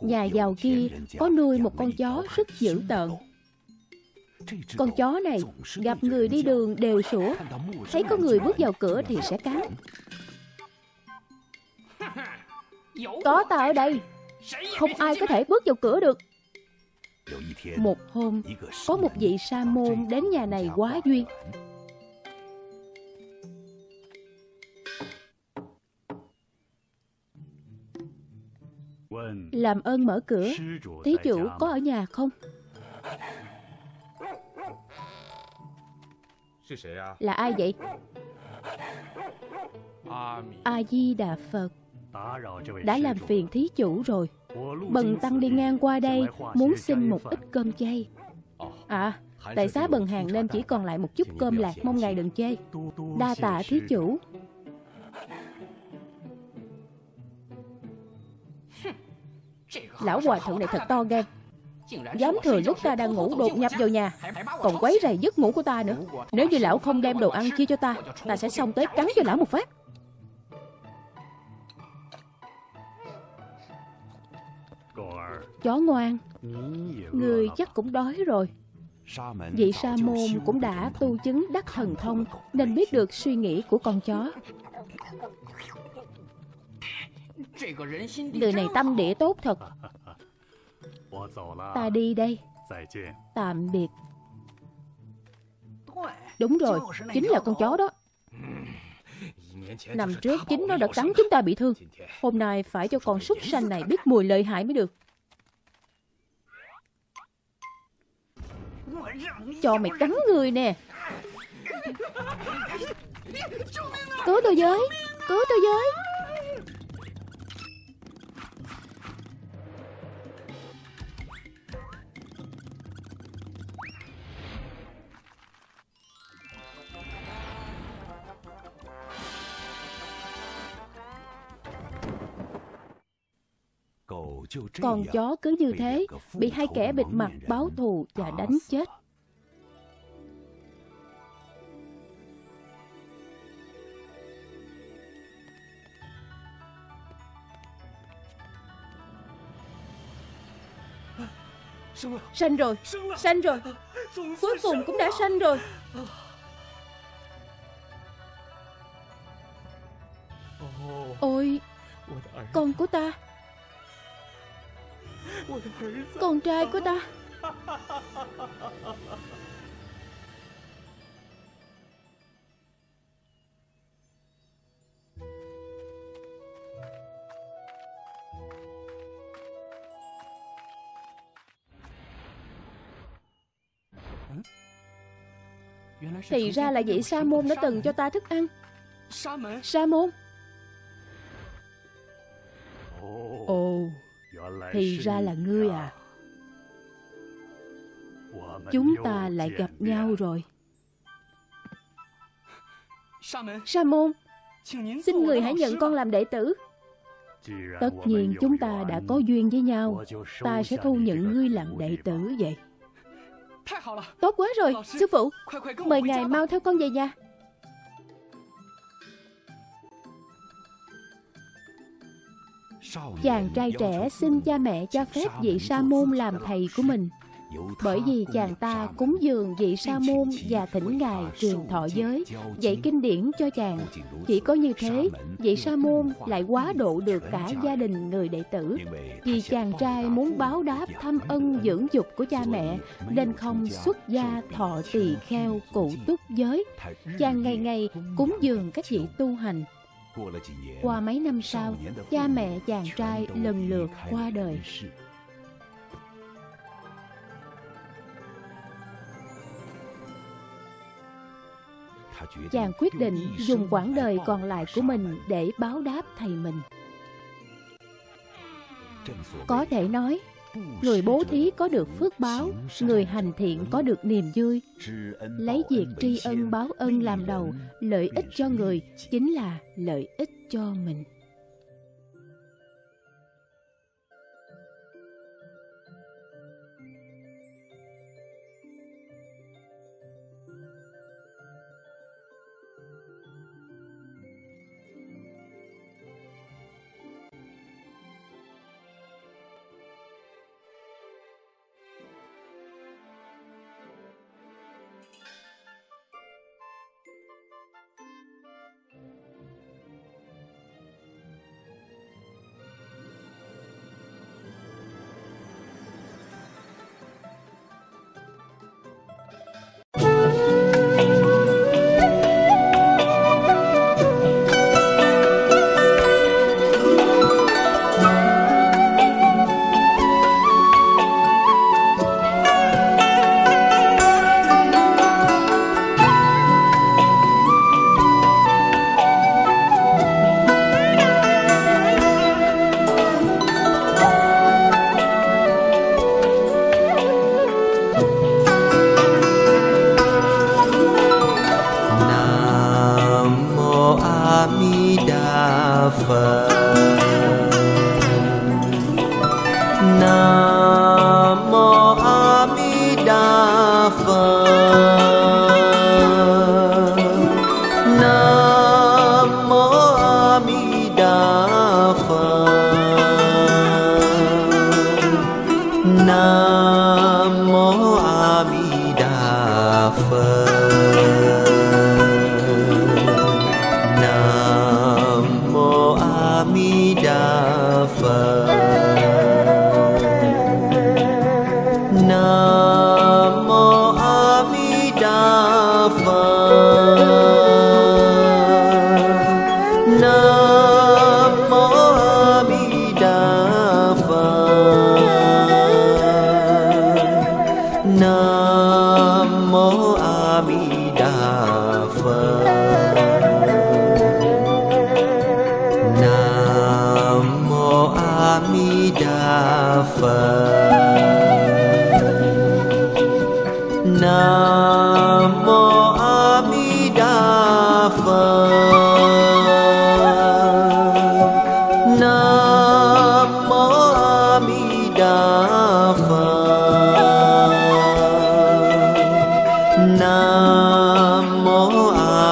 Nhà giàu kia có nuôi một con chó rất dữ tợn. Con chó này gặp người đi đường đều sủa, thấy có người bước vào cửa thì sẽ cắn. Có ta ở đây, không ai có thể bước vào cửa được. Một hôm, có một vị Sa-môn đến nhà này quá duyên. Làm ơn mở cửa, thí chủ có ở nhà không? Là ai vậy? A Di Đà Phật, đã làm phiền thí chủ rồi. Bần tăng đi ngang qua đây, muốn xin một ít cơm chay. À, tại xá bần hàng nên chỉ còn lại một chút cơm lạc, mong ngài đừng chê. Đa tạ thí chủ. Lão hòa thượng này thật to gan, dám thừa lúc ta đang ngủ đột nhập vào nhà, còn quấy rầy giấc ngủ của ta nữa. Nếu như lão không đem đồ ăn chia cho ta, ta sẽ xông tới cắn cho lão một phát. Chó ngoan, người chắc cũng đói rồi. Vị Sa-môn cũng đã tu chứng đắc thần thông nên biết được suy nghĩ của con chó. Người này tâm địa tốt thật. Ta đi đây. Tạm biệt. Đúng rồi, chính là con chó đó. Năm trước chính nó đã cắn chúng ta bị thương. Hôm nay phải cho con súc sanh này biết mùi lợi hại mới được. Cho mày cắn người nè. Cứu tôi với, cứu tôi với. Còn chó cứ như thế, bị hai kẻ bịt mặt báo thù và đánh chết. Sanh rồi, sanh rồi, cuối cùng cũng đã sanh rồi. Ôi, con của ta, con trai của ta. Thì ra là vị Sa-môn đã từng cho ta thức ăn. Sa-môn. Ồ, thì ra là ngươi à. Chúng ta lại gặp nhau rồi. Sa-môn, xin người hãy nhận con làm đệ tử. Tất nhiên chúng ta đã có duyên với nhau, ta sẽ thu nhận ngươi làm đệ tử vậy. Tốt quá rồi, sư phụ. Mời ngài mau theo con về nhà. Chàng trai trẻ xin cha mẹ cho phép vị Sa-môn làm thầy của mình, bởi vì chàng ta cúng dường vị Sa-môn và thỉnh ngài truyền thọ giới, dạy kinh điển cho chàng. Chỉ có như thế, vị Sa-môn lại quá độ được cả gia đình người đệ tử. Vì chàng trai muốn báo đáp thâm ân dưỡng dục của cha mẹ nên không xuất gia thọ tỳ kheo cụ túc giới. Chàng ngày ngày cúng dường các vị tu hành. Qua mấy năm sau, cha mẹ chàng trai lần lượt qua đời. Chàng quyết định dùng quãng đời còn lại của mình để báo đáp thầy mình. Có thể nói, người bố thí có được phước báo, người hành thiện có được niềm vui. Lấy việc tri ân báo ân làm đầu, lợi ích cho người chính là lợi ích cho mình.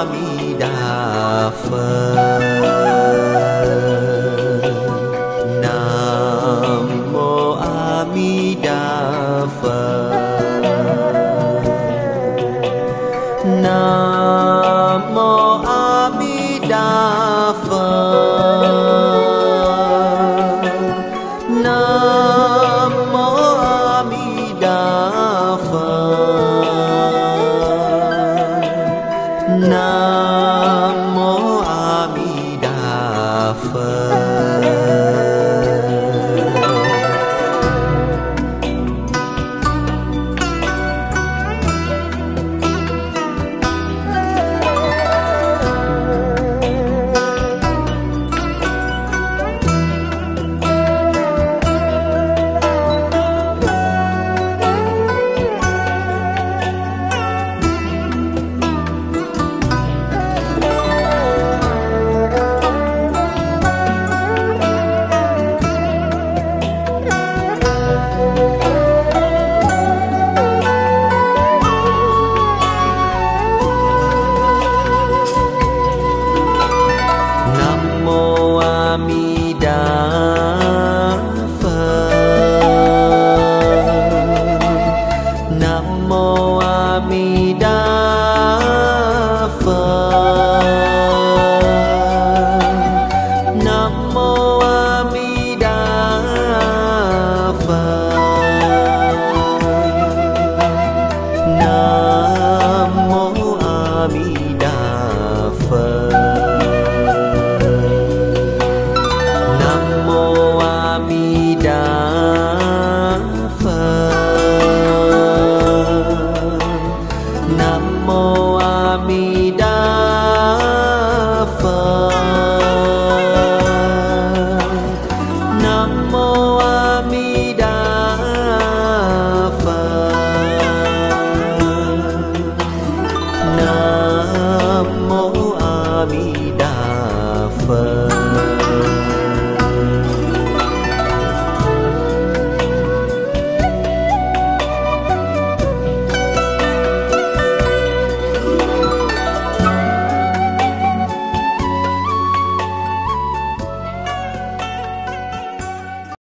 Amida Phật. Namo Amida Phật. Namo Amida Phật. Namo Amida Phật. Namo Amida Phật. Namo Amida Phật.